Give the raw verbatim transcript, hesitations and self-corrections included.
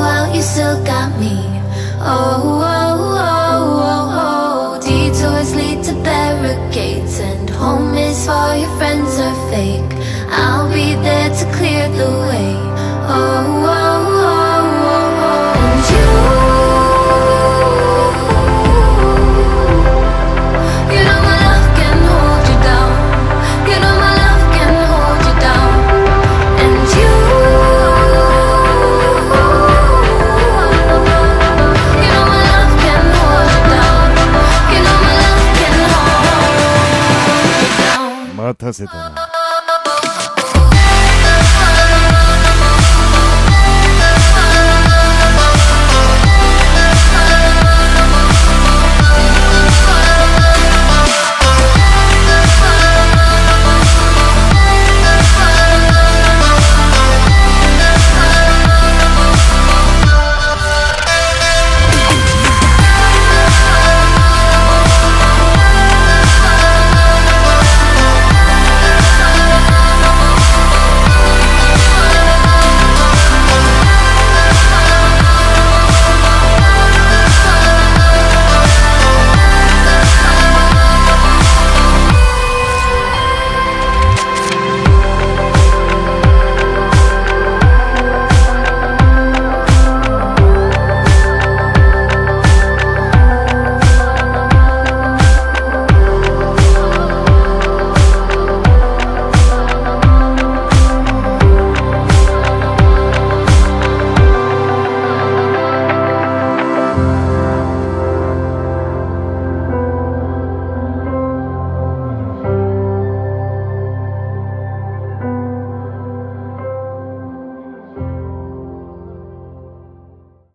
wow, you still got me. Oh, oh, oh, oh, oh. Detours lead to barricades, and home is for your friends are fake. I'll be there to clear the way. Oh, oh, oh, oh, oh. And you,待たせたな。